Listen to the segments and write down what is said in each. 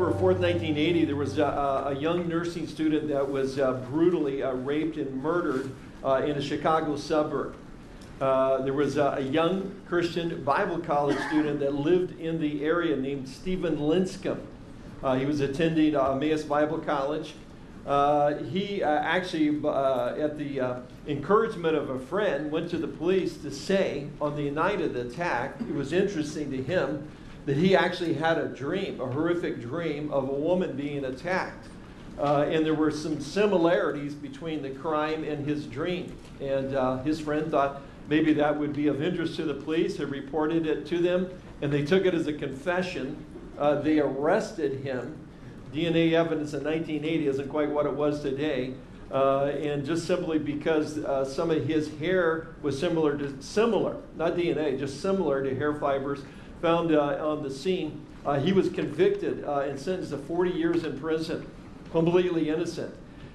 October 4th, 1980, there was a young nursing student that was brutally raped and murdered in a Chicago suburb. There was a young Christian Bible college student that lived in the area named Stephen Linscomb. He was attending Emmaus Bible College. He actually, at the encouragement of a friend, went to the police to say on the night of the attack, it was interesting to him that he actually had a dream, a horrific dream of a woman being attacked. And there were some similarities between the crime and his dream. And his friend thought maybe that would be of interest to the police, had reported it to them, and they took it as a confession. They arrested him. DNA evidence in 1980 isn't quite what it was today, and just simply because some of his hair was similar, not DNA, just similar to hair fibers found on the scene. He was convicted and sentenced to 40 years in prison, completely innocent.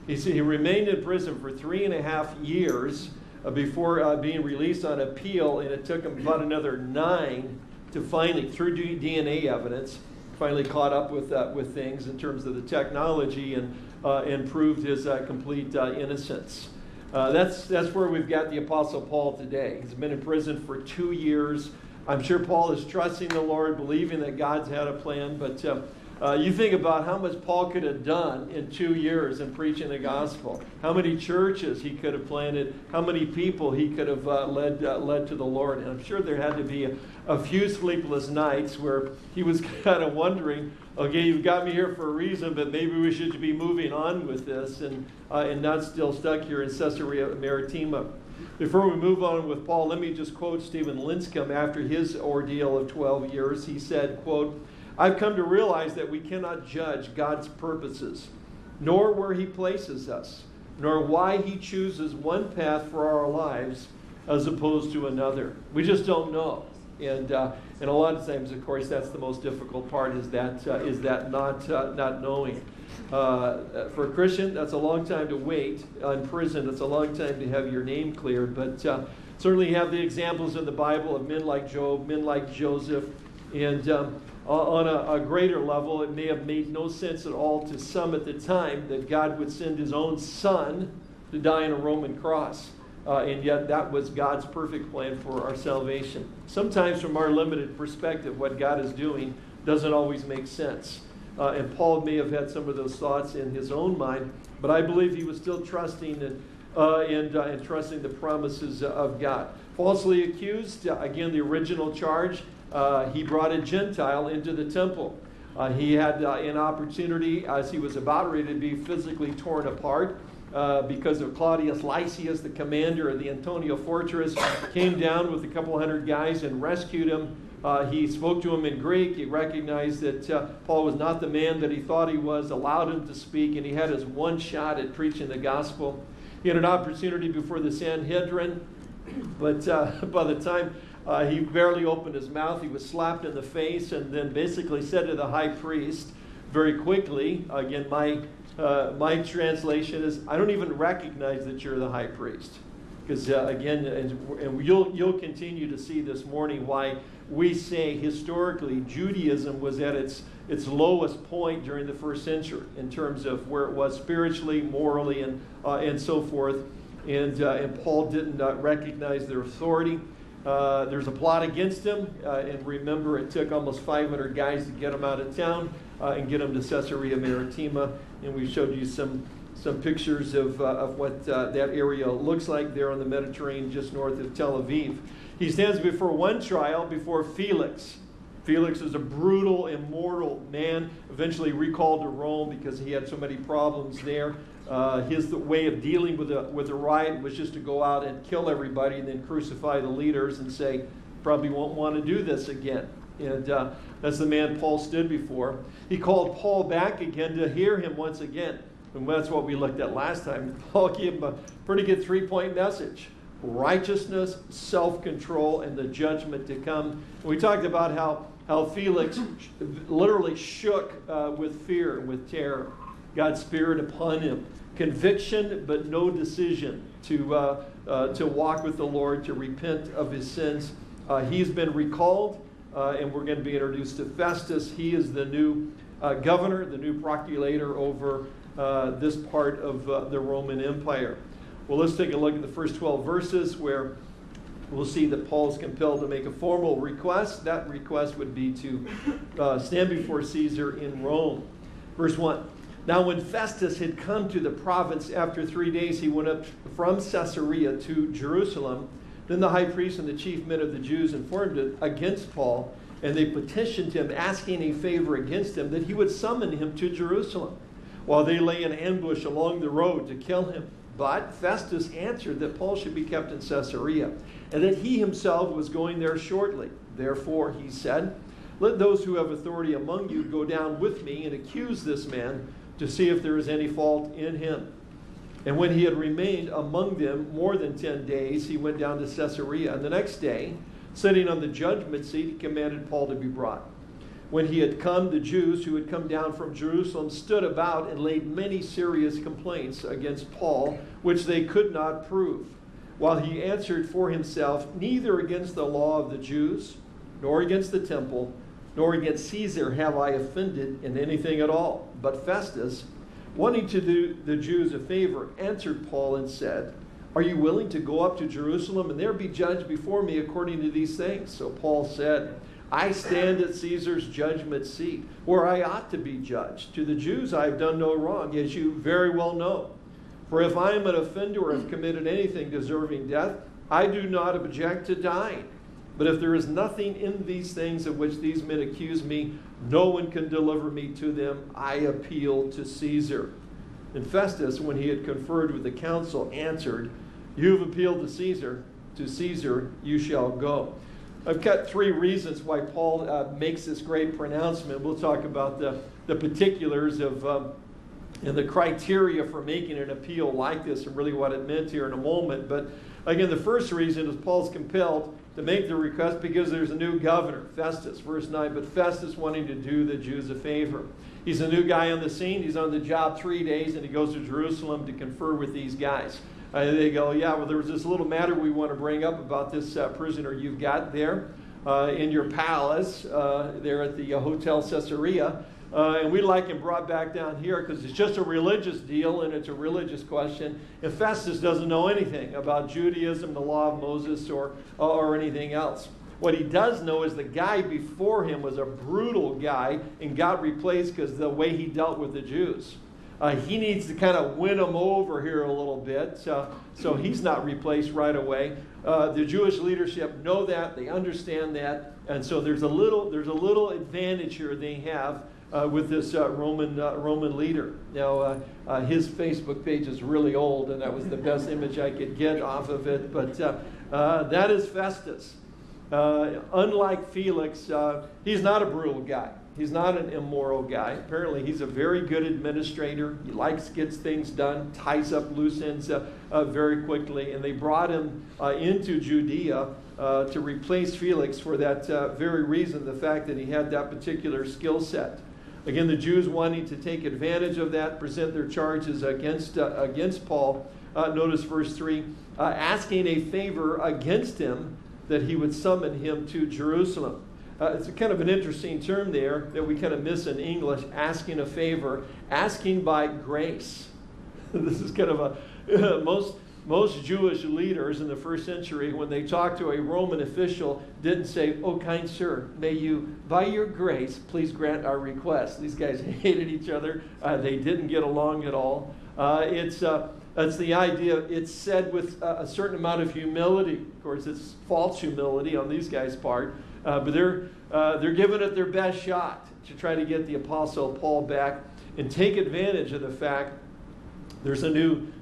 He remained in prison for 3.5 years before being released on appeal, and it took him about another 9 to finally, through DNA evidence, finally caught up with things in terms of the technology and proved his complete innocence. That's where we've got the Apostle Paul today. He's been in prison for 2 years. I'm sure Paul is trusting the Lord, believing that God's had a plan, but you think about how much Paul could have done in 2 years in preaching the gospel, how many churches he could have planted, how many people he could have led to the Lord. And I'm sure there had to be a few sleepless nights where he was kind of wondering, okay, you've got me here for a reason, but maybe we should be moving on with this and not still stuck here in Caesarea Maritima. Before we move on with Paul, let me just quote Stephen Linscomb after his ordeal of 12 years. He said, quote, "I've come to realize that we cannot judge God's purposes, nor where he places us, nor why he chooses one path for our lives as opposed to another. We just don't know." And a lot of times, of course, that's the most difficult part, is that not knowing. For a Christian, that's a long time to wait. In prison, that's a long time to have your name cleared. But certainly you have the examples in the Bible of men like Job, men like Joseph, and on a greater level, it may have made no sense at all to some at the time that God would send his own son to die on a Roman cross. And yet that was God's perfect plan for our salvation. Sometimes from our limited perspective, what God is doing doesn't always make sense. And Paul may have had some of those thoughts in his own mind, but I believe he was still trusting and trusting the promises of God. Falsely accused, again, the original charge. He brought a Gentile into the temple. He had an opportunity as he was about ready to be physically torn apart because of Claudius Lysias, the commander of the Antonio Fortress, came down with a couple hundred guys and rescued him. He spoke to him in Greek. He recognized that Paul was not the man that he thought he was, allowed him to speak, and he had his one shot at preaching the gospel. He had an opportunity before the Sanhedrin, but by the time he barely opened his mouth. He was slapped in the face and then basically said to the high priest very quickly, again, my translation is, "I don't even recognize that you're the high priest." Because again, and you'll continue to see this morning why we say historically Judaism was at its lowest point during the first century in terms of where it was spiritually, morally, and so forth. And Paul didn't recognize their authority. There's a plot against him, and remember, it took almost 500 guys to get him out of town and get him to Caesarea Maritima, and we showed you some pictures of what that area looks like there on the Mediterranean, just north of Tel Aviv. He stands before one trial before Felix. Felix is a brutal, immortal man, eventually recalled to Rome because he had so many problems there. His way of dealing with a riot was just to go out and kill everybody and then crucify the leaders and say, probably won't want to do this again. And that's the man Paul stood before. He called Paul back again to hear him once again. And that's what we looked at last time. Paul gave him a pretty good three-point message: righteousness, self-control, and the judgment to come. And we talked about how Felix literally shook with fear and with terror. God's Spirit upon him. Conviction, but no decision to walk with the Lord, to repent of his sins. He's been recalled, and we're going to be introduced to Festus. He is the new governor, the new procurator over this part of the Roman Empire. Well, let's take a look at the first 12 verses where we'll see that Paul's compelled to make a formal request. That request would be to stand before Caesar in Rome. Verse 1. Now when Festus had come to the province, after 3 days he went up from Caesarea to Jerusalem. Then the high priest and the chief men of the Jews informed against Paul, and they petitioned him, asking a favor against him, that he would summon him to Jerusalem, while they lay in ambush along the road to kill him. But Festus answered that Paul should be kept in Caesarea, and that he himself was going there shortly. Therefore, he said, let those who have authority among you go down with me and accuse this man, to see if there is any fault in him. And when he had remained among them more than 10 days, he went down to Caesarea. And the next day, sitting on the judgment seat, he commanded Paul to be brought. When he had come, the Jews who had come down from Jerusalem stood about and laid many serious complaints against Paul, which they could not prove. While he answered for himself, neither against the law of the Jews, nor against the temple, nor against Caesar have I offended in anything at all. But Festus, wanting to do the Jews a favor, answered Paul and said, are you willing to go up to Jerusalem and there be judged before me according to these things? So Paul said, I stand at Caesar's judgment seat, where I ought to be judged. To the Jews I have done no wrong, as you very well know. For if I am an offender or have committed anything deserving death, I do not object to dying. But if there is nothing in these things of which these men accuse me, no one can deliver me to them. I appeal to Caesar. And Festus, when he had conferred with the council, answered, you've appealed to Caesar you shall go. I've got three reasons why Paul makes this great pronouncement. We'll talk about the particulars of and the criteria for making an appeal like this and really what it meant here in a moment. But again, the first reason is Paul's compelled to make the request because there's a new governor, Festus. Verse 9, but Festus wanting to do the Jews a favor. He's a new guy on the scene. He's on the job 3 days, and he goes to Jerusalem to confer with these guys. They go, yeah, well, there was this little matter we want to bring up about this prisoner you've got there in your palace there at the Hotel Caesarea. And we'd like him brought back down here because it's just a religious deal and it's a religious question. And Festus doesn't know anything about Judaism, the law of Moses, or anything else. What he does know is the guy before him was a brutal guy and got replaced because the way he dealt with the Jews. He needs to kind of win them over here a little bit, so he's not replaced right away. The Jewish leadership know that, they understand that, and so there's a little advantage here they have with this Roman leader. Now, his Facebook page is really old, and that was the best image I could get off of it. But that is Festus. Unlike Felix, he's not a brutal guy. He's not an immoral guy. Apparently, he's a very good administrator. He gets things done, ties up loose ends very quickly. And they brought him into Judea to replace Felix for that very reason, the fact that he had that particular skill set. Again, the Jews wanting to take advantage of that, present their charges against Paul. Notice verse 3, asking a favor against him that he would summon him to Jerusalem. It's kind of an interesting term there that we kind of miss in English, asking a favor, asking by grace. This is kind of a, most Jewish leaders in the first century, when they talked to a Roman official, didn't say, oh, kind sir, may you, by your grace, please grant our request. These guys hated each other. They didn't get along at all. That's the idea. It's said with a certain amount of humility. Of course, it's false humility on these guys' part. But they're giving it their best shot to try to get the Apostle Paul back and take advantage of the fact there's a new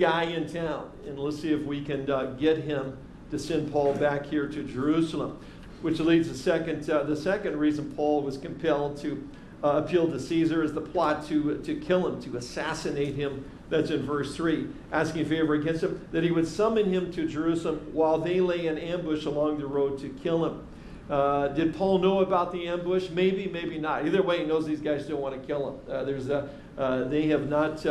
guy in town, and let's see if we can get him to send Paul back here to Jerusalem, which leads to the second reason Paul was compelled to appeal to Caesar is the plot to kill him, to assassinate him. That's in verse 3, asking a favor against him that he would summon him to Jerusalem while they lay in ambush along the road to kill him. Did Paul know about the ambush? Maybe, maybe not. Either way, he knows these guys don't want to kill him. They have not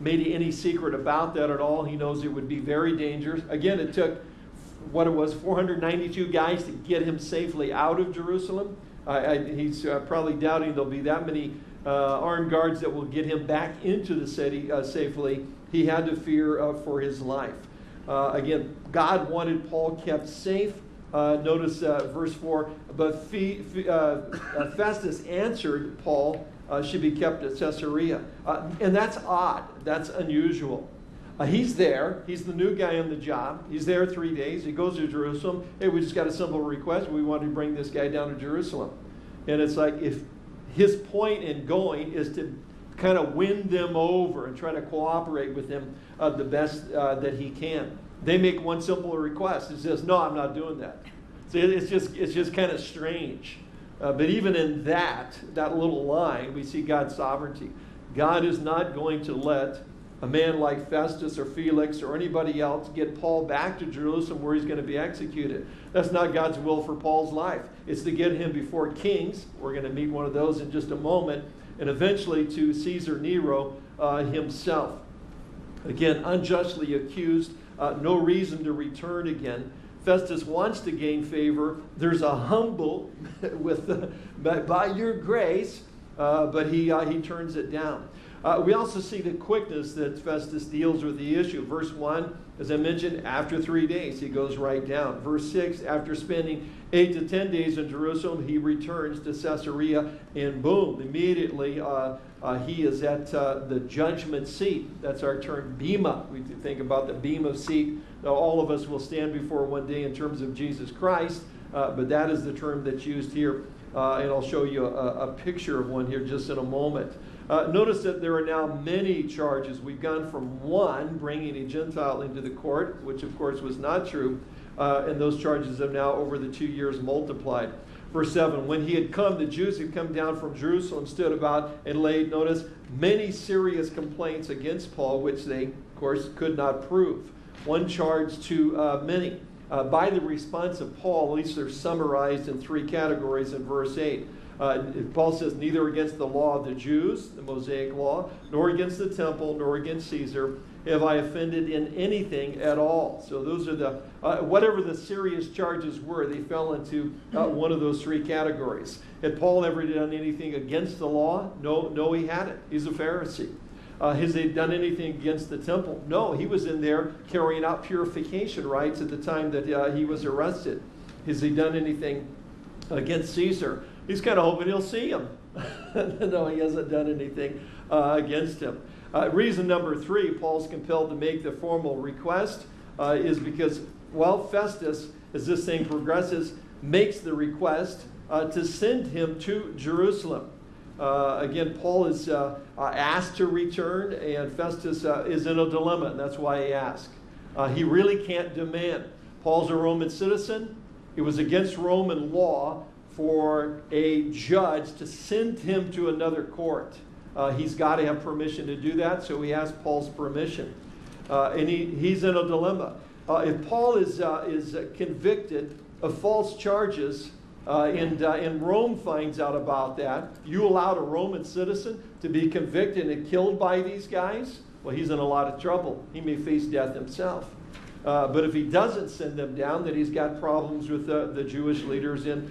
made any secret about that at all. He knows it would be very dangerous. Again, it took, 492 guys to get him safely out of Jerusalem. He's probably doubting there'll be that many armed guards that will get him back into the city safely, he had to fear for his life. Again, God wanted Paul kept safe. Notice verse 4, but Festus answered Paul should be kept at Caesarea. And that's odd. That's unusual. He's there. He's the new guy on the job. He's there 3 days. He goes to Jerusalem. Hey, we just got a simple request. We want to bring this guy down to Jerusalem. And it's like if his point in going is to kind of win them over and try to cooperate with them the best that he can. They make one simple request. It says, no, I'm not doing that. So it's just kind of strange. But even in that little line, we see God's sovereignty. God is not going to let a man like Festus or Felix or anybody else get Paul back to Jerusalem where he's going to be executed. That's not God's will for Paul's life. It's to get him before kings. We're going to meet one of those in just a moment. And eventually to Caesar Nero himself. Again, unjustly accused. No reason to return again. Festus wants to gain favor. There's a humble by your grace, but he turns it down. We also see the quickness that Festus deals with the issue. Verse 1, as I mentioned, after 3 days, he goes right down. Verse 6, after spending 8 to 10 days in Jerusalem, he returns to Caesarea, and boom, immediately he is at the judgment seat. That's our term, bema. We think about the bema seat. Now, all of us will stand before one day in terms of Jesus Christ, but that is the term that's used here, and I'll show you a picture of one here just in a moment. Notice that there are now many charges. We've gone from one, bringing a Gentile into the court, which of course was not true, and those charges have now over the 2 years multiplied. Verse 7, when he had come, the Jews had come down from Jerusalem, stood about and laid, notice, many serious complaints against Paul, which they, of course, could not prove. One charge to many. By the response of Paul, at least they're summarized in three categories in verse 8. Paul says, neither against the law of the Jews, the Mosaic law, nor against the temple, nor against Caesar, have I offended in anything at all. So those are the, whatever the serious charges were, they fell into one of those three categories. Had Paul ever done anything against the law? No, he hadn't. He's a Pharisee. Has he done anything against the temple? No, he was in there carrying out purification rites at the time that he was arrested. Has he done anything against Caesar? He's kind of hoping he'll see him. No, he hasn't done anything against him. Reason number three, Paul's compelled to make the formal request is because, well, Festus, as this thing progresses, makes the request to send him to Jerusalem. Again, Paul is asked to return, and Festus is in a dilemma, and that's why he asks. He really can't demand. Paul's a Roman citizen. It was against Roman law for a judge to send him to another court. He's got to have permission to do that, so he asked Paul's permission. And he's in a dilemma. If Paul is convicted of false charges and Rome finds out about that, you allowed a Roman citizen to be convicted and killed by these guys? Well, he's in a lot of trouble. He may face death himself. But if he doesn't send them down, then he's got problems with the Jewish leaders in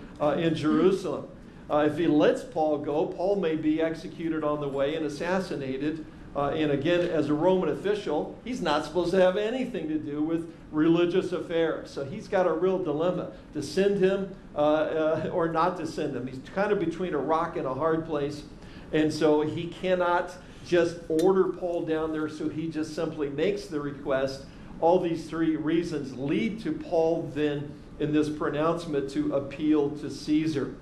Jerusalem. If he lets Paul go, Paul may be executed on the way and assassinated. And again, as a Roman official, he's not supposed to have anything to do with religious affairs. So he's got a real dilemma to send him or not to send him. He's kind of between a rock and a hard place. And so he cannot just order Paul down there, so he just simply makes the request. All these three reasons lead to Paul then in this pronouncement to appeal to Caesar.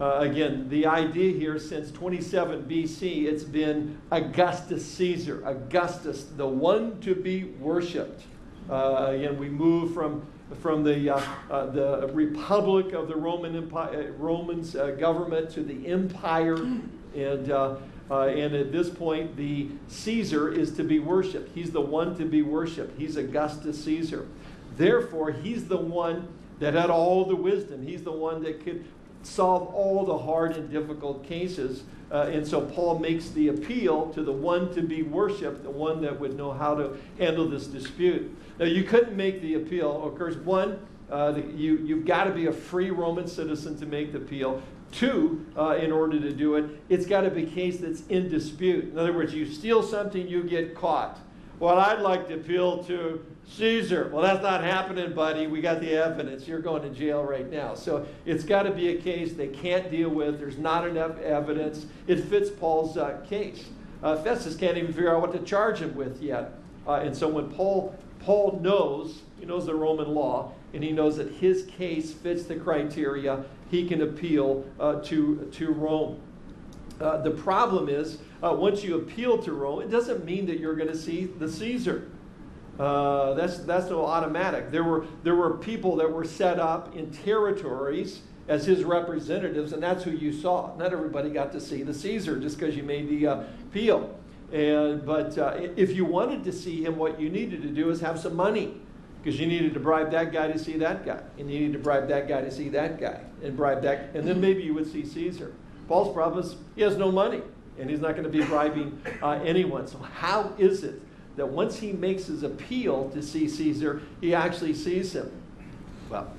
Again, the idea here since 27 BC, it's been Augustus Caesar, Augustus, the one to be worshipped. Again, we move from the Republic of the Roman Empire, Romans government to the Empire, and at this point, the Caesar is to be worshipped. He's the one to be worshipped. He's Augustus Caesar. Therefore, he's the one that had all the wisdom. He's the one that could solve all the hard and difficult cases. And so Paul makes the appeal to the one to be worshipped, the one that would know how to handle this dispute. Now, you couldn't make the appeal. Of course, one, you've got to be a free Roman citizen to make the appeal. two in order to do it, it's got to be a case that's in dispute. In other words, you steal something, you get caught. Well, I'd like to appeal to Caesar. Well, that's not happening, buddy. We got the evidence. You're going to jail right now. So it's got to be a case they can't deal with. There's not enough evidence. It fits Paul's case. Festus can't even figure out what to charge him with yet. And so when Paul knows, he knows the Roman law, and he knows that his case fits the criteria, he can appeal to Rome. The problem is, once you appeal to Rome, it doesn't mean that you're going to see the Caesar. That's no automatic. There were people that were set up in territories as his representatives, and that's who you saw. Not everybody got to see the Caesar just because you made the appeal. But if you wanted to see him, what you needed to do is have some money, because you needed to bribe that guy to see that guy, and you needed to bribe that guy to see that guy, and bribe that, and then maybe you would see Caesar. Paul's problem is he has no money, and he's not going to be bribing anyone. So how is it that once he makes his appeal to see Caesar, he actually sees him? Well,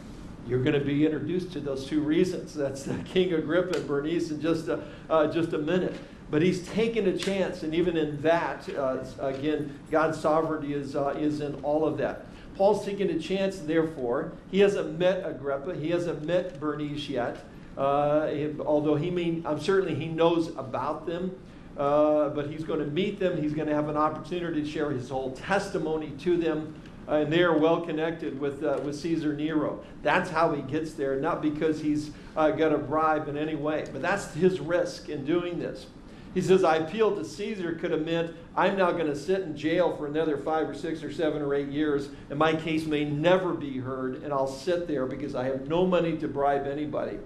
you're going to be introduced to those two reasons. That's King Agrippa and Bernice in just a minute. But he's taken a chance, and even in that, again, God's sovereignty is in all of that. Paul's taken a chance, therefore. He hasn't met Agrippa. He hasn't met Bernice yet. Although certainly he knows about them, but he's going to meet them. He's going to have an opportunity to share his whole testimony to them, and they are well connected with Caesar Nero. That's how he gets there, not because he's got a bribe in any way, but that's his risk in doing this. He says, I appealed to Caesar could have meant I'm now going to sit in jail for another 5 or 6 or 7 or 8 years, and my case may never be heard, and I'll sit there because I have no money to bribe anybody.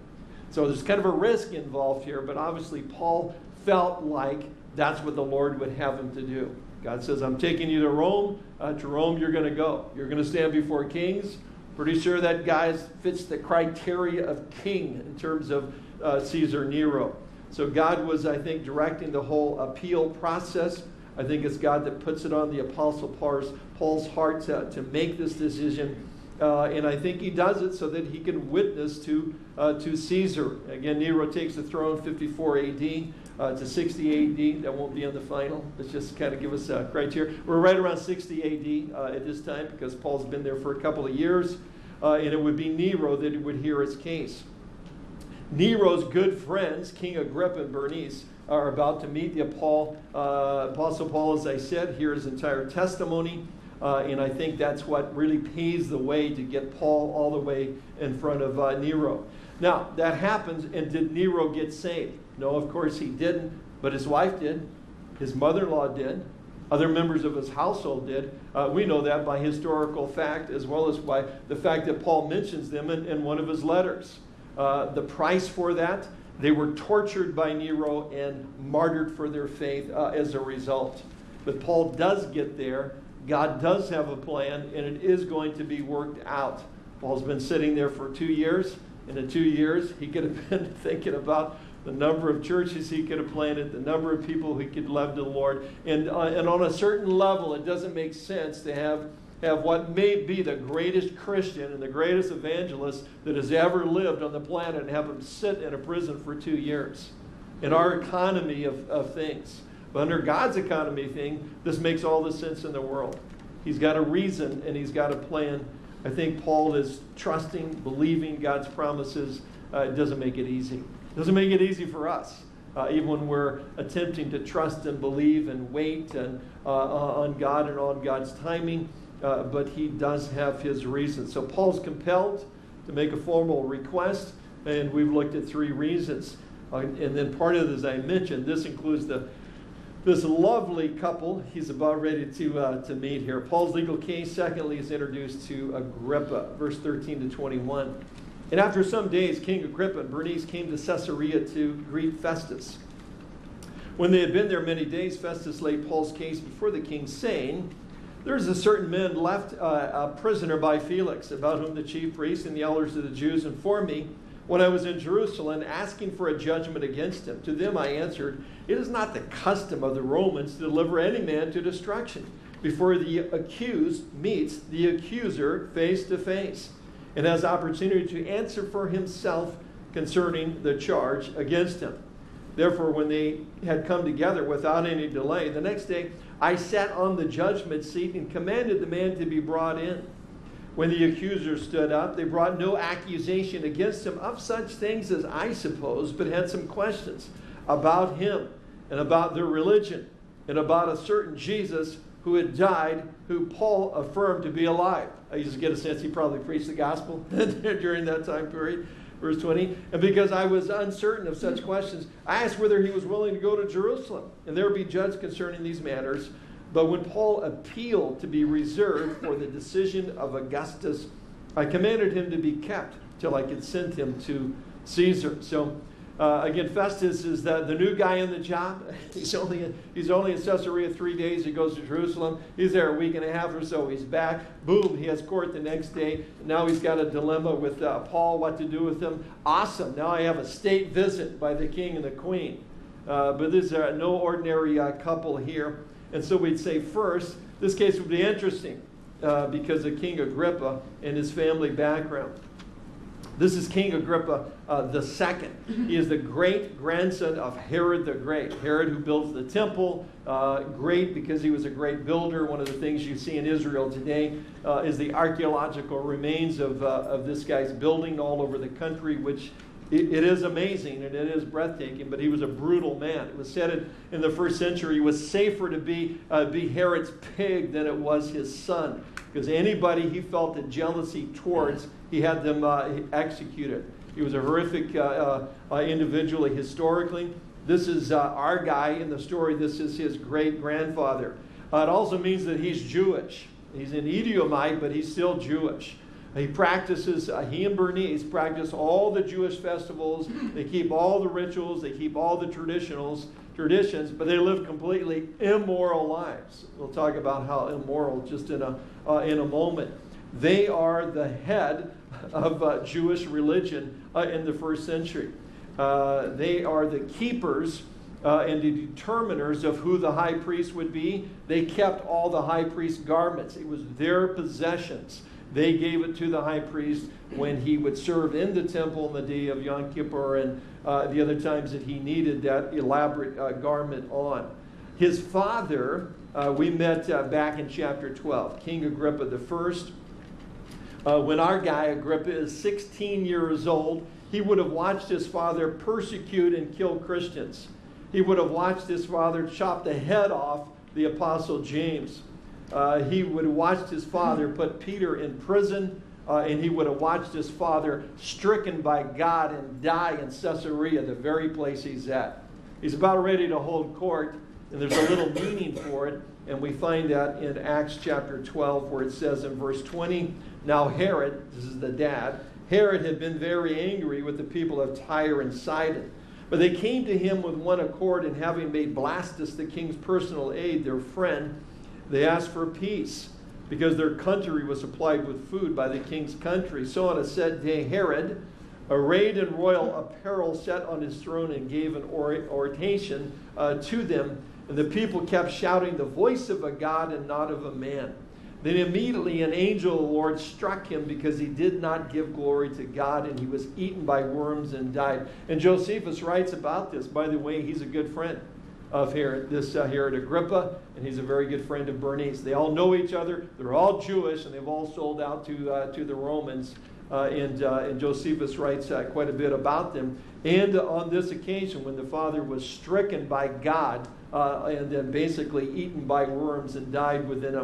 So there's kind of a risk involved here, but obviously Paul felt like that's what the Lord would have him to do. God says, I'm taking you to Rome. To Rome you're going to go. You're going to stand before kings. Pretty sure that guy fits the criteria of king in terms of Caesar Nero. So God was, I think, directing the whole appeal process. I think it's God that puts it on the Apostle Paul's heart to make this decision. And I think he does it so that he can witness to Caesar. Again, Nero takes the throne 54 A.D. To 60 A.D. That won't be on the final. Let's just kind of give us a criteria. We're right around 60 A.D. At this time because Paul's been there for a couple of years. And it would be Nero that would hear his case. Nero's good friends, King Agrippa and Bernice, are about to meet the Apostle Paul, as I said. Hear his entire testimony. And I think that's what really paves the way to get Paul all the way in front of Nero. Now, that happens, and did Nero get saved? No, of course he didn't, but his wife did. His mother-in-law did. Other members of his household did. We know that by historical fact, as well as by the fact that Paul mentions them in one of his letters. The price for that, they were tortured by Nero and martyred for their faith as a result. But Paul does get there. God does have a plan, and it is going to be worked out. Paul's been sitting there for 2 years, and in 2 years, he could have been thinking about the number of churches he could have planted, the number of people he could love to the Lord. And on a certain level, it doesn't make sense to have what may be the greatest Christian and the greatest evangelist that has ever lived on the planet and have him sit in a prison for 2 years in our economy of things. But under God's economy thing, this makes all the sense in the world. He's got a reason and he's got a plan. I think Paul is trusting, believing God's promises. It doesn't make it easy. It doesn't make it easy for us, even when we're attempting to trust and believe and wait and on God and on God's timing. But he does have his reasons. So Paul's compelled to make a formal request, and we've looked at 3 reasons. And then part of it, as I mentioned, this includes this lovely couple he's about ready to meet here. Paul's legal case, secondly, is introduced to Agrippa, verse 13 to 21. And after some days, King Agrippa and Bernice came to Caesarea to greet Festus. When they had been there many days, Festus laid Paul's case before the king, saying, there is a certain man left a prisoner by Felix, about whom the chief priests and the elders of the Jews informed me when I was in Jerusalem, asking for a judgment against him. To them I answered, it is not the custom of the Romans to deliver any man to destruction before the accused meets the accuser face to face and has opportunity to answer for himself concerning the charge against him. Therefore, when they had come together without any delay, the next day I sat on the judgment seat and commanded the man to be brought in. When the accusers stood up, they brought no accusation against him of such things as I suppose, but had some questions about him and about their religion and about a certain Jesus who had died, who Paul affirmed to be alive. I just get a sense he probably preached the gospel during that time period. Verse 20, and because I was uncertain of such questions, I asked whether he was willing to go to Jerusalem and there be judged concerning these matters. But when Paul appealed to be reserved for the decision of Augustus, I commanded him to be kept till I could send him to Caesar. So again, Festus is the new guy in the job. He's only in Caesarea 3 days. He goes to Jerusalem. He's there a week and a half or so. He's back. Boom, he has court the next day. Now he's got a dilemma with Paul, what to do with him. Awesome. Now I have a state visit by the king and the queen. But this is no ordinary couple here. And so we'd say first, this case would be interesting because of King Agrippa and his family background. This is King Agrippa II. He is the great-grandson of Herod the Great. Herod, who built the temple, great because he was a great builder. One of the things you see in Israel today is the archaeological remains of this guy's building all over the country, which it is amazing and it is breathtaking, but he was a brutal man. It was said in the first century it was safer to be Herod's pig than it was his son, because anybody he felt a jealousy towards, he had them executed. He was a horrific individual historically. This is our guy in the story. This is his great-grandfather. It also means that he's Jewish. He's an Edomite, but he's still Jewish. He and Bernice practice all the Jewish festivals. They keep all the rituals. They keep all the traditions, but they live completely immoral lives. We'll talk about how immoral just in a moment. They are the head of Jewish religion in the first century. They are the keepers and the determiners of who the high priest would be. They kept all the high priest's garments. It was their possessions. They gave it to the high priest when he would serve in the temple on the day of Yom Kippur and the other times that he needed that elaborate garment on. His father, we met back in chapter 12, King Agrippa I. When our guy Agrippa is 16 years old, he would have watched his father persecute and kill Christians. He would have watched his father chop the head off the apostle James. He would have watched his father put Peter in prison, and he would have watched his father stricken by God and die in Caesarea, the very place he's at. He's about ready to hold court, and there's a little meaning for it, and we find that in Acts chapter 12, where it says in verse 20, now Herod, this is the dad, Herod had been very angry with the people of Tyre and Sidon, but they came to him with one accord, and having made Blastus the king's personal aide, their friend, they asked for peace because their country was supplied with food by the king's country. So on a set day, Herod, arrayed in royal apparel, sat on his throne and gave an oration to them. And the people kept shouting, the voice of a god and not of a man. Then immediately an angel of the Lord struck him because he did not give glory to God, and he was eaten by worms and died. And Josephus writes about this. By the way, he's a good friend of Herod, this Herod Agrippa, and he's a very good friend of Bernice. They all know each other. They're all Jewish, and they've all sold out to the Romans. And Josephus writes quite a bit about them. And on this occasion, when the father was stricken by God and then basically eaten by worms and died within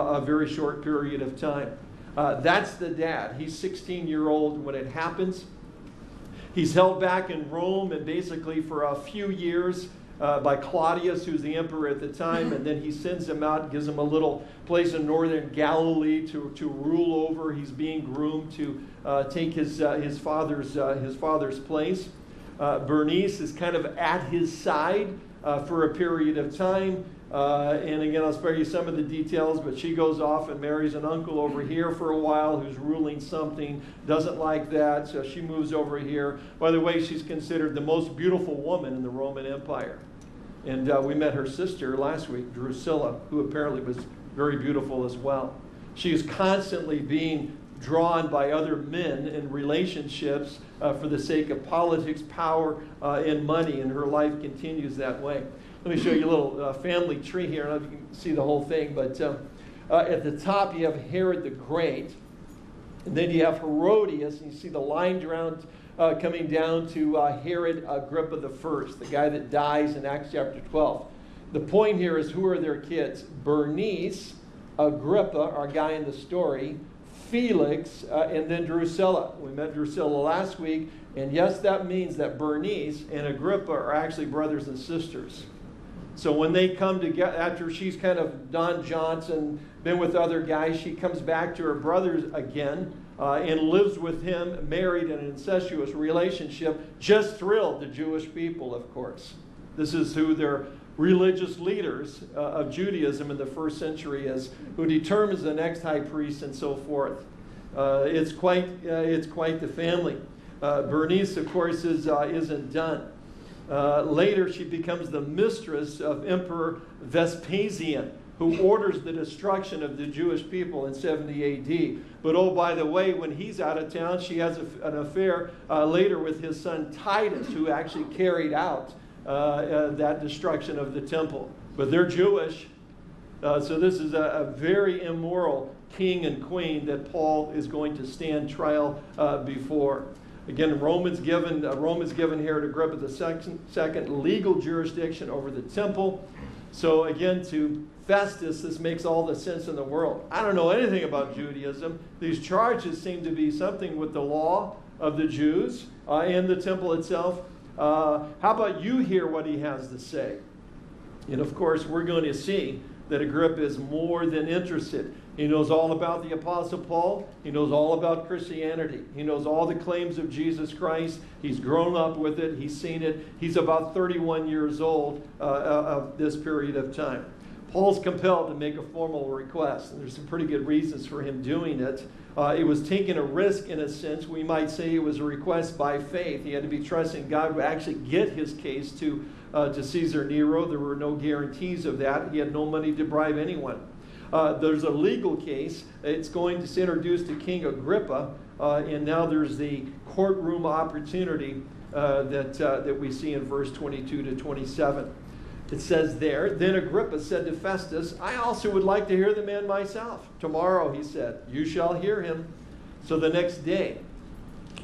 a very short period of time. That's the dad. He's 16-year-old when it happens. He's held back in Rome, and basically for a few years, by Claudius, who's the emperor at the time, and then he sends him out, gives him a little place in northern Galilee to rule over. He's being groomed to take his father's place. Bernice is kind of at his side for a period of time. And again, I'll spare you some of the details, but she goes off and marries an uncle over here for a while who's ruling something, doesn't like that, so she moves over here. By the way, she's considered the most beautiful woman in the Roman Empire. And we met her sister last week, Drusilla, who apparently was very beautiful as well. She is constantly being drawn by other men in relationships for the sake of politics, power, and money, and her life continues that way. Let me show you a little family tree here. I don't know if you can see the whole thing, but at the top you have Herod the Great, and then you have Herodias, and you see the line drawn coming down to Herod Agrippa I, the guy that dies in Acts chapter 12. The point here is, who are their kids? Bernice, Agrippa, our guy in the story, Felix, and then Drusilla. We met Drusilla last week, and yes, that means that Bernice and Agrippa are actually brothers and sisters. So when they come together, after she's kind of Don Johnson, been with other guys, she comes back to her brothers again and lives with him, married in an incestuous relationship, just thrilled the Jewish people, of course. This is who their religious leaders of Judaism in the first century is, who determines the next high priest and so forth. It's quite the family. Bernice, of course, isn't done. Later, she becomes the mistress of Emperor Vespasian, who orders the destruction of the Jewish people in 70 AD. But oh, by the way, when he's out of town, she has an affair later with his son Titus, who actually carried out that destruction of the temple. But they're Jewish, so this is a very immoral king and queen that Paul is going to stand trial before. Again, Romans given Herod Agrippa II legal jurisdiction over the temple. So again, to Festus, this makes all the sense in the world. I don't know anything about Judaism. These charges seem to be something with the law of the Jews and the temple itself. How about you hear what he has to say? And of course, we're going to see that Agrippa is more than interested. He knows all about the Apostle Paul. He knows all about Christianity. He knows all the claims of Jesus Christ. He's grown up with it. He's seen it. He's about 31 years old of this period of time. Paul's compelled to make a formal request, and there's some pretty good reasons for him doing it. It was taking a risk in a sense. We might say it was a request by faith. He had to be trusting God would actually get his case to Caesar Nero. There were no guarantees of that. He had no money to bribe anyone. There's a legal case. It's going to introduce to King Agrippa, and now there's the courtroom opportunity that we see in verse 22 to 27. It says there, "Then Agrippa said to Festus, 'I also would like to hear the man myself.' 'Tomorrow,' he said, 'you shall hear him.' So the next day,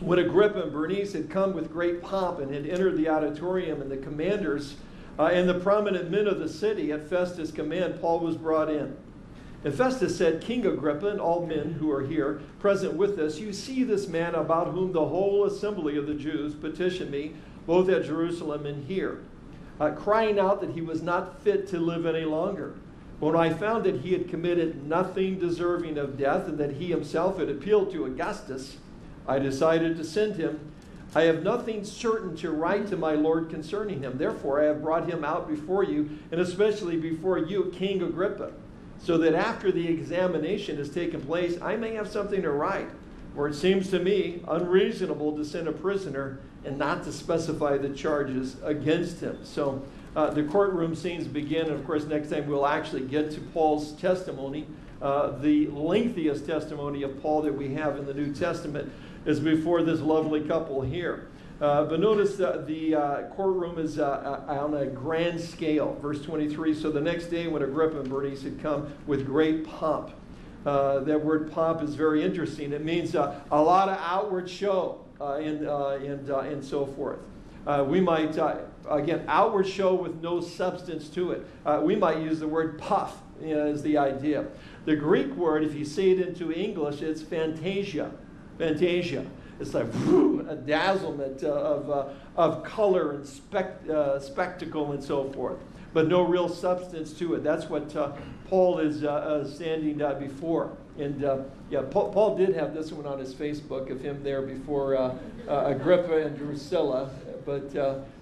when Agrippa and Bernice had come with great pomp and had entered the auditorium, and the commanders and the prominent men of the city, at Festus' command, Paul was brought in. And Festus said, 'King Agrippa, and all men who are here present with us, you see this man about whom the whole assembly of the Jews petitioned me, both at Jerusalem and here, crying out that he was not fit to live any longer. When I found that he had committed nothing deserving of death, and that he himself had appealed to Augustus, I decided to send him. I have nothing certain to write to my Lord concerning him. Therefore, I have brought him out before you, and especially before you, King Agrippa, so that after the examination has taken place, I may have something to write. For it seems to me unreasonable to send a prisoner and not to specify the charges against him.'" So the courtroom scenes begin, and of course next time we'll actually get to Paul's testimony. The lengthiest testimony of Paul that we have in the New Testament is before this lovely couple here. But notice that the courtroom is on a grand scale. Verse 23, "So the next day when Agrippa and Bernice had come with great pomp." That word pomp is very interesting. It means a lot of outward show. And so forth. We might, again, outward show with no substance to it. We might use the word puff is the idea. The Greek word, if you say it into English, it's fantasia. Fantasia. It's like whew, a dazzlement of color and spectacle and so forth, but no real substance to it. That's what Paul is standing before. And yeah, Paul did have this one on his Facebook of him there before Agrippa and Drusilla, but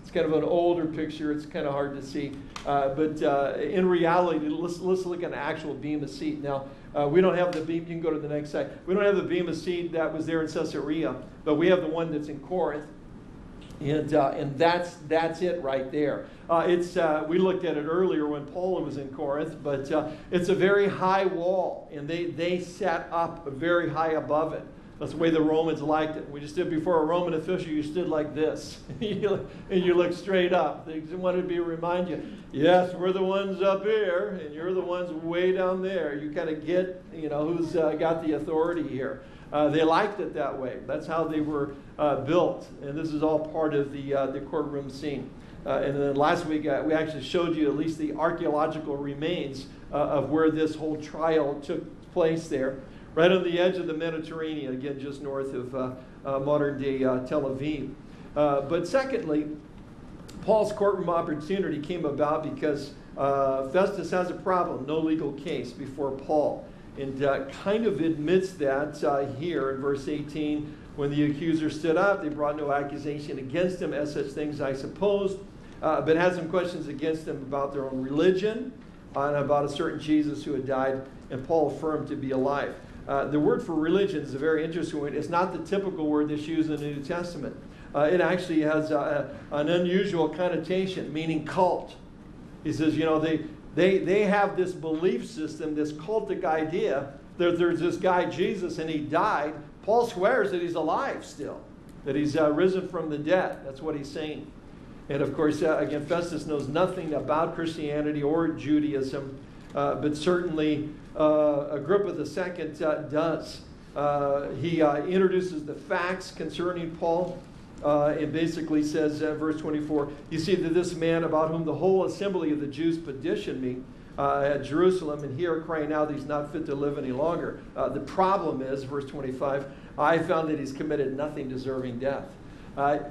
it's kind of an older picture. It's kind of hard to see. But in reality, let's look at an actual bema seat. Now, we don't have the bema. You can go to the next slide. We don't have the bema seat that was there in Caesarea, but we have the one that's in Corinth. And that's it right there. We looked at it earlier when Paul was in Corinth, but it's a very high wall, and they set up very high above it. That's the way the Romans liked it. We just stood before a Roman official, you stood like this, and you looked straight up. They wanted to remind you, yes, we're the ones up here, and you're the ones way down there. You kind of get, who's got the authority here. They liked it that way. That's how they were built, and this is all part of the courtroom scene. And then last week, we actually showed you at least the archaeological remains of where this whole trial took place there, right on the edge of the Mediterranean, again, just north of modern-day Tel Aviv. But secondly, Paul's courtroom opportunity came about because Festus has a problem, no legal case before Paul. And kind of admits that here in verse 18, when the accuser stood up, they brought no accusation against him as such things I supposed, but had some questions against him about their own religion and about a certain Jesus who had died and Paul affirmed to be alive. The word for religion is a very interesting one. It's not the typical word that's used in the New Testament. It actually has an unusual connotation, meaning cult. He says, They have this belief system, this cultic idea that there's this guy Jesus and he died. Paul swears that he's alive still, that he's risen from the dead. That's what he's saying. And of course, again, Festus knows nothing about Christianity or Judaism, but certainly Agrippa II does. He introduces the facts concerning Paul. It basically says, verse 24, you see that this man about whom the whole assembly of the Jews petitioned me at Jerusalem, and here crying out that he's not fit to live any longer. The problem is, verse 25, I found that he's committed nothing deserving death.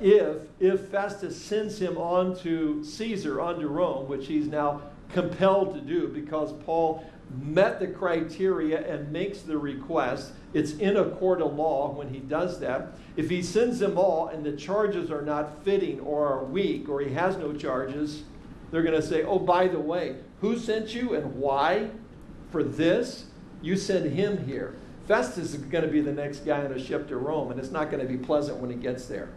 If Festus sends him on to Caesar, on to Rome, which he's now compelled to do because Paul met the criteria and makes the request, it's in a court of law when he does that. If he sends them all and the charges are not fitting or are weak or he has no charges, they're going to say, oh, by the way, who sent you and why for this? You send him here. Festus is going to be the next guy on a ship to Rome, and it's not going to be pleasant when he gets there.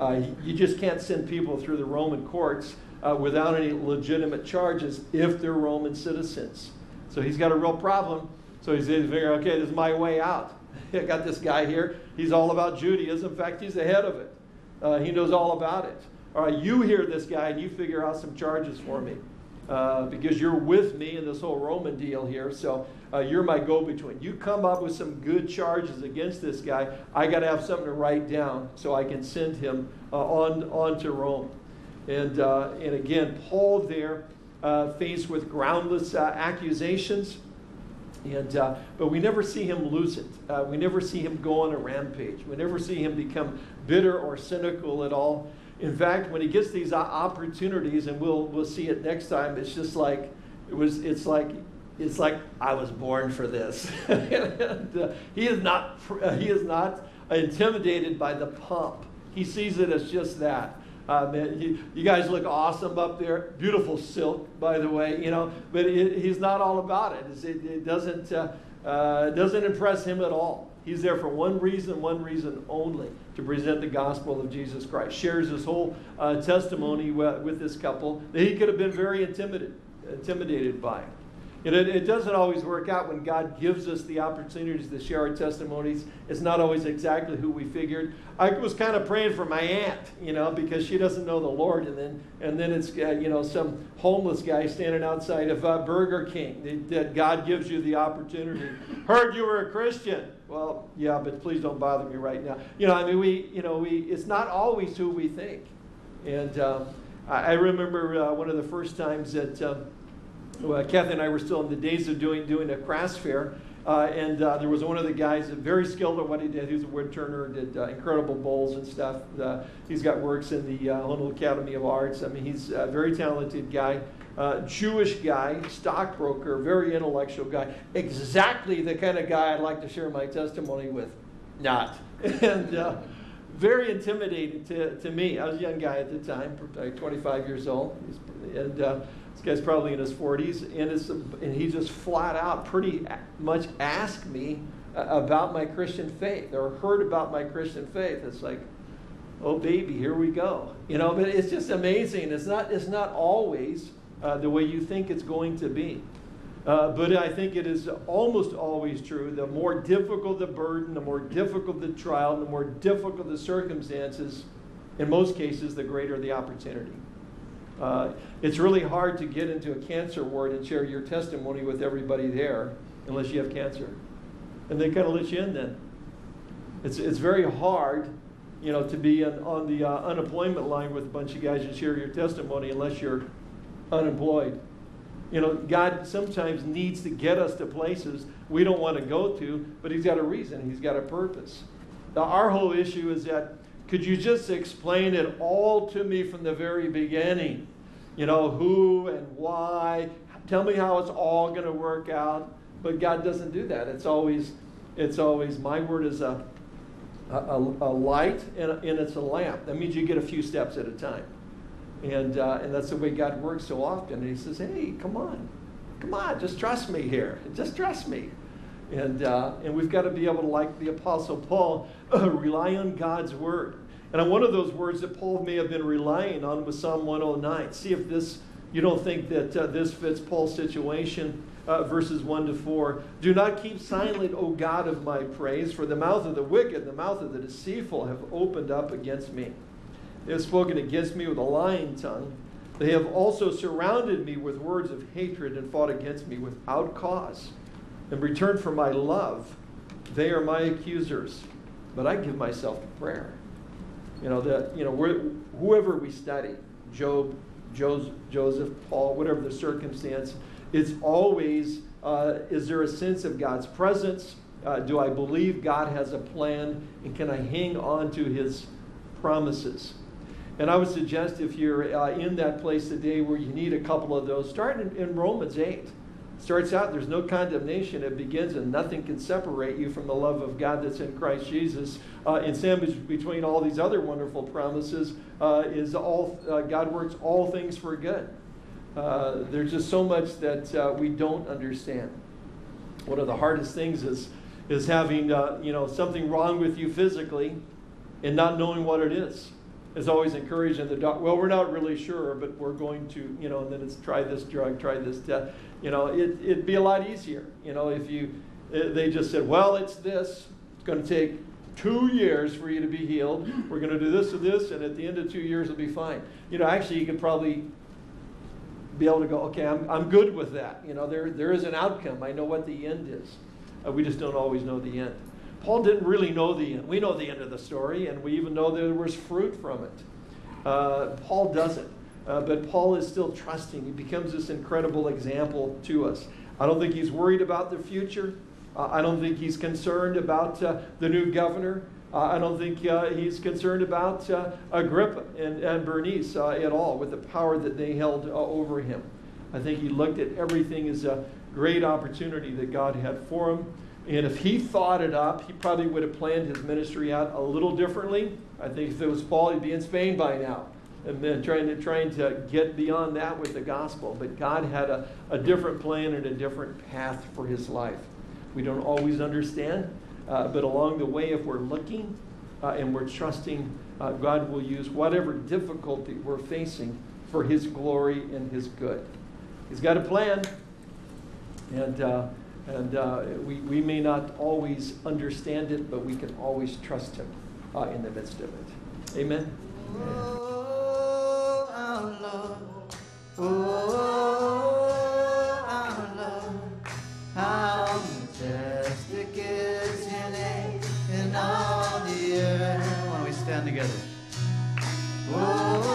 You just can't send people through the Roman courts without any legitimate charges if they're Roman citizens. So he's got a real problem. So he's figuring, okay, this is my way out. I got this guy here. He's all about Judaism. In fact, he's the head of it. He knows all about it. All right, you hear this guy and you figure out some charges for me because you're with me in this whole Roman deal here. So you're my go-between. You come up with some good charges against this guy. I got to have something to write down so I can send him on to Rome. And again, Paul there. Faced with groundless accusations, and but we never see him lose it. We never see him go on a rampage. We never see him become bitter or cynical at all. In fact, when he gets these opportunities, and we'll see it next time, it's just like it's like I was born for this. And, he is not intimidated by the pomp. He sees it as just that. Man, you guys look awesome up there. Beautiful silk, by the way, But he's not all about it. It doesn't impress him at all. He's there for one reason only, to present the gospel of Jesus Christ. Shares his whole testimony with this couple that he could have been very intimidated by. It doesn't always work out when God gives us the opportunities to share our testimonies. It's not always exactly who we figured. I was kind of praying for my aunt, because she doesn't know the Lord. And then it's, some homeless guy standing outside of Burger King. That God gives you the opportunity. Heard you were a Christian. Well, yeah, but please don't bother me right now. It's not always who we think. And I remember one of the first times that... Well, Kathy and I were still in the days of doing a craft fair, and there was one of the guys very skilled at what he did. He was a wood turner, did incredible bowls and stuff. He's got works in the Honolulu Academy of Arts. I mean, he's a very talented guy, Jewish guy, stockbroker, very intellectual guy, exactly the kind of guy I'd like to share my testimony with. Not. And very intimidating to me. I was a young guy at the time, like 25 years old, and... This guy's probably in his 40s, and he just flat out pretty much asked me about my Christian faith or heard about my Christian faith. It's like, oh baby, here we go. You know, but it's just amazing. It's not always the way you think it's going to be. But I think it is almost always true. The more difficult the burden, the more difficult the trial, the more difficult the circumstances, in most cases, the greater the opportunity. It's really hard to get into a cancer ward and share your testimony with everybody there unless you have cancer. And they kind of let you in then. It's very hard, you know, to be on the unemployment line with a bunch of guys and share your testimony unless you're unemployed. You know, God sometimes needs to get us to places we don't want to go to, but he's got a reason. He's got a purpose. Now, our whole issue is that, could you just explain it all to me from the very beginning? You know, who and why? Tell me how it's all going to work out. But God doesn't do that. It's always my word is a light and it's a lamp. That means you get a few steps at a time. And that's the way God works so often. And he says, hey, come on, just trust me here. Just trust me. And we've got to be able to, like the Apostle Paul, rely on God's word. And on one of those words that Paul may have been relying on was Psalm 109. See if this, you don't think that this fits Paul's situation, verses 1 to 4. Do not keep silent, O God of my praise, for the mouth of the wicked, the mouth of the deceitful have opened up against me. They have spoken against me with a lying tongue. They have also surrounded me with words of hatred and fought against me without cause. In return for my love, they are my accusers. But I give myself to prayer. You know, whoever we study, Job, Joseph, Paul, whatever the circumstance, it's always, is there a sense of God's presence? Do I believe God has a plan? And can I hang on to his promises? And I would suggest if you're in that place today where you need a couple of those, start in Romans 8. It starts out, there's no condemnation. It begins, and nothing can separate you from the love of God that's in Christ Jesus. And sandwiched between all these other wonderful promises is all God works all things for good. There's just so much that we don't understand. One of the hardest things is having something wrong with you physically and not knowing what it is. It's always encouraging the doctor, well, we're not really sure, but we're going to, you know, and then it's try this drug, try this test. You know, it'd be a lot easier, you know, if they just said, well, it's this. It's going to take 2 years for you to be healed. We're going to do this and this, and at the end of 2 years, it'll be fine. You know, actually, you could probably be able to go, okay, I'm good with that. You know, there is an outcome. I know what the end is. We just don't always know the end. Paul didn't really know the end. We know the end of the story, and we even know there was fruit from it. Paul doesn't. But Paul is still trusting. He becomes this incredible example to us. I don't think he's worried about the future. I don't think he's concerned about the new governor. I don't think he's concerned about Agrippa and Bernice at all, with the power that they held over him. I think he looked at everything as a great opportunity that God had for him. And if he thought it up, he probably would have planned his ministry out a little differently. I think if it was Paul, he'd be in Spain by now. And then trying to get beyond that with the gospel. But God had a different plan and a different path for his life. We don't always understand. But along the way, if we're looking and we're trusting, God will use whatever difficulty we're facing for his glory and his good. He's got a plan. And we may not always understand it, but we can always trust him in the midst of it. Amen? Oh, our Lord. Oh, our Lord. How majestic is your name in all the earth. Why don't we stand together? Oh,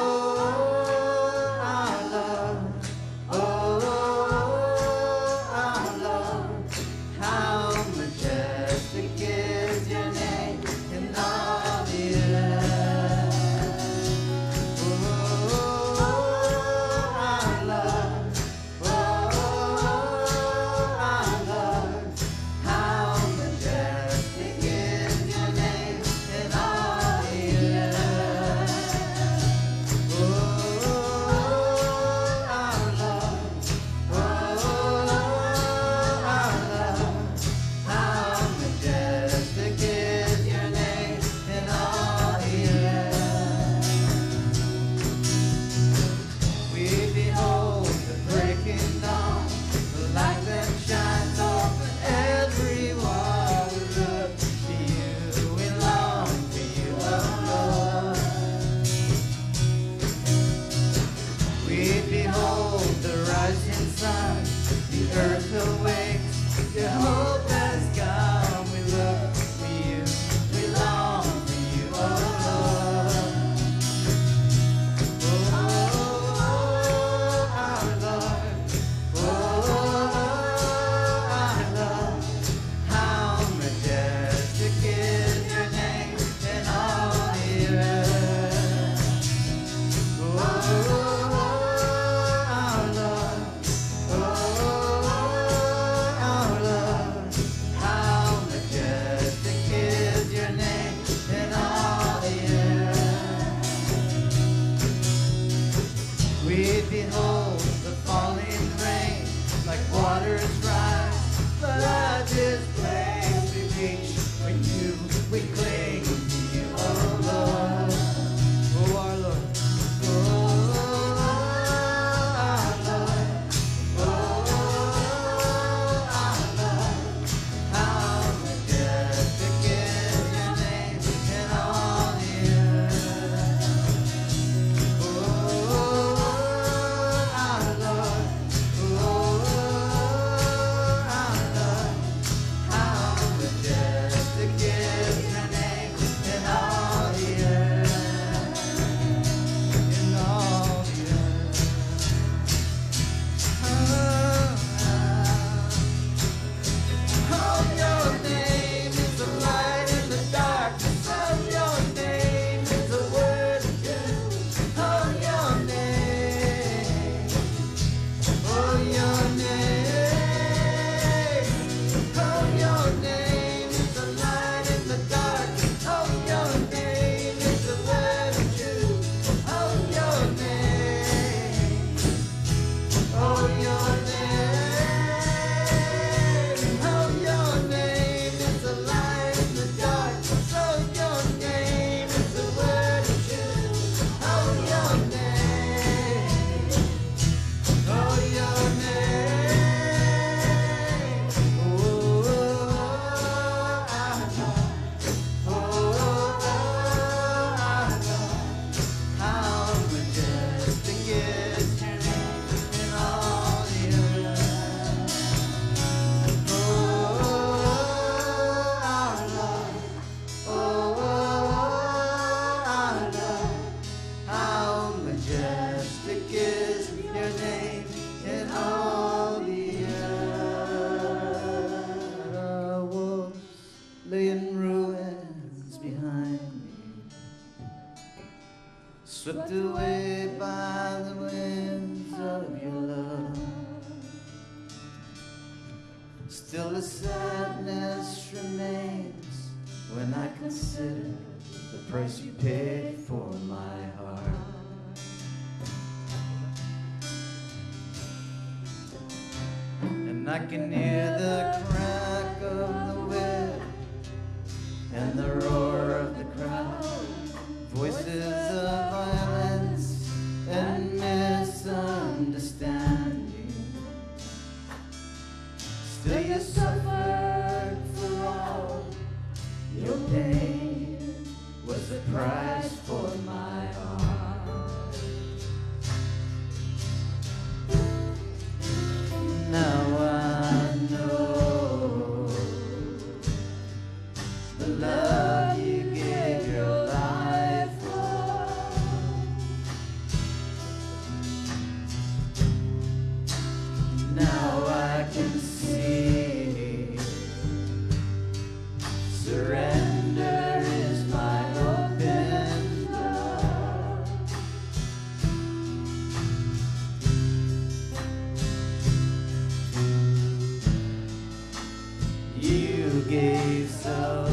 You gave so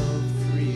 freely.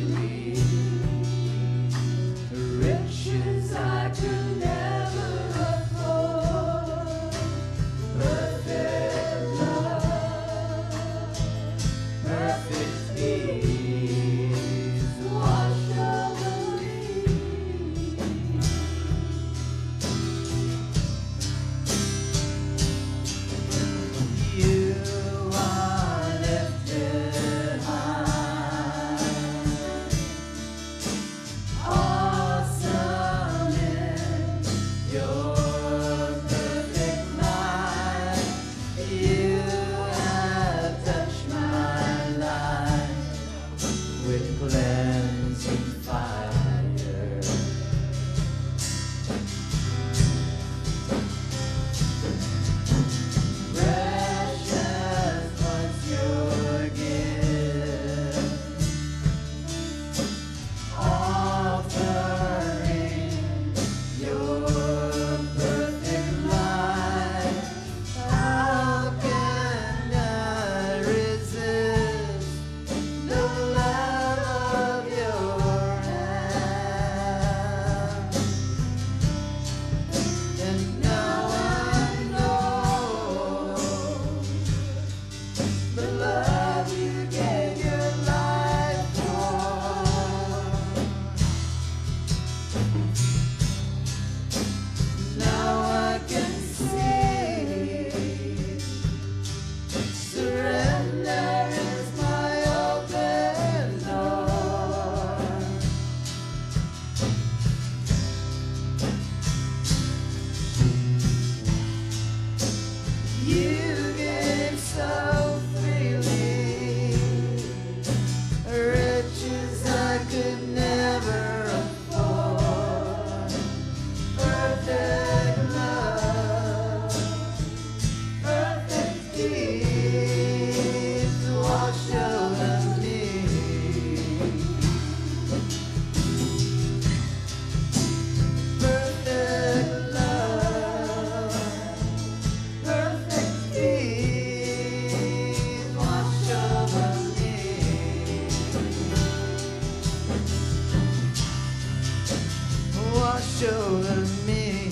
shoulder to me.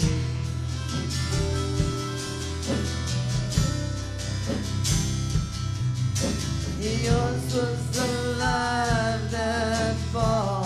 Yours was the life that bought.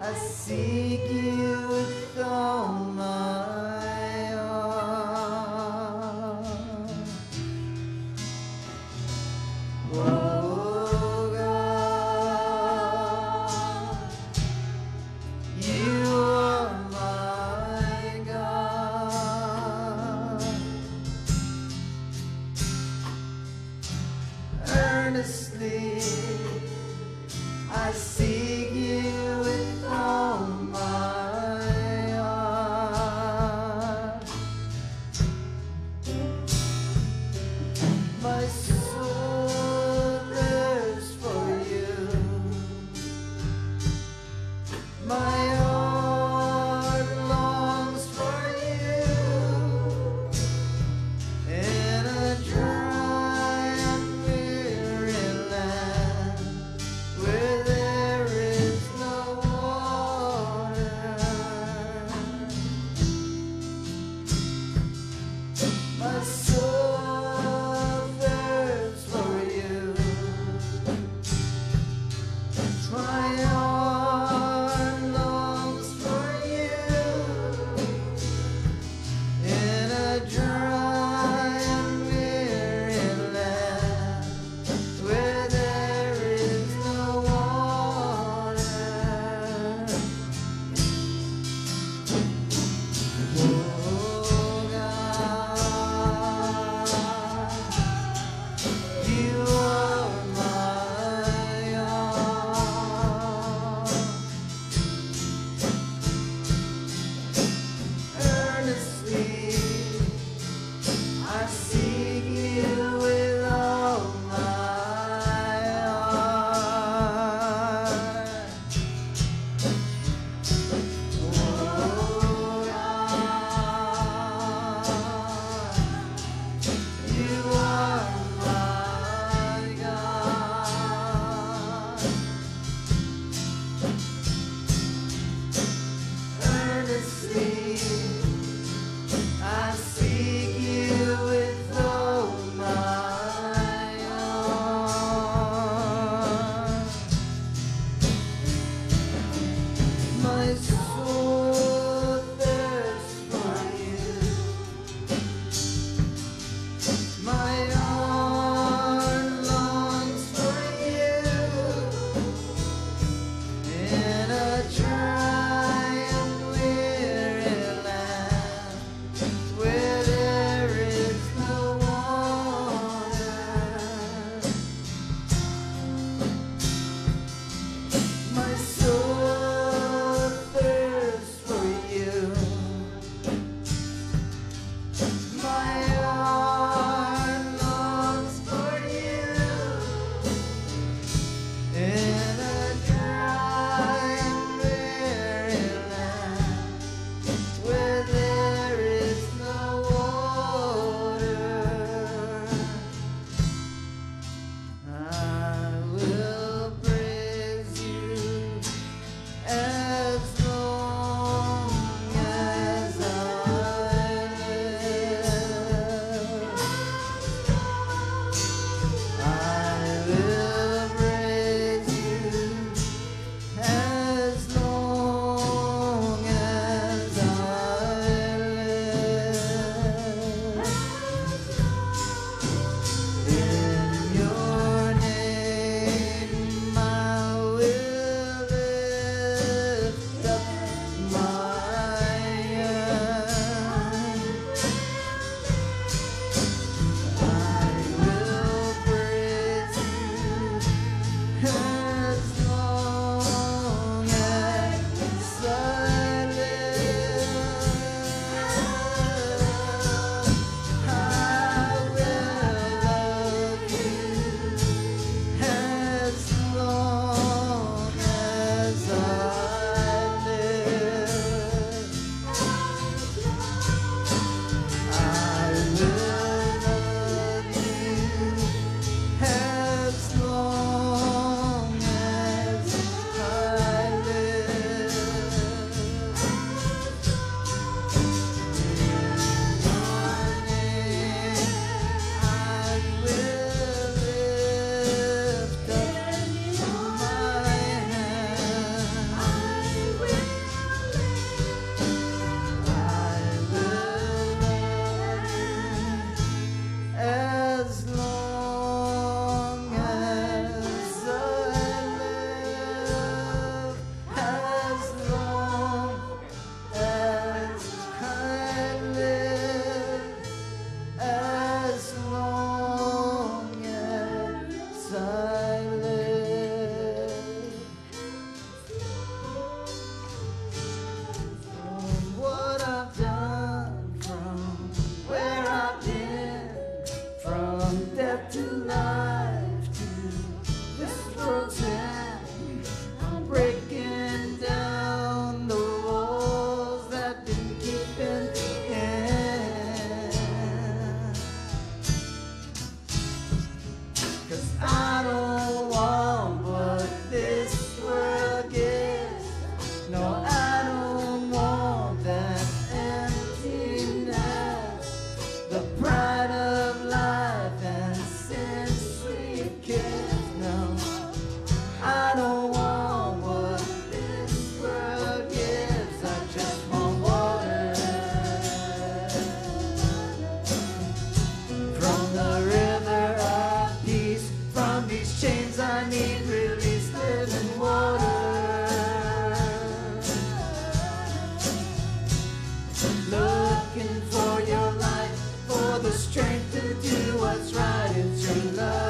I seek you with all my strength to do what's right and to love.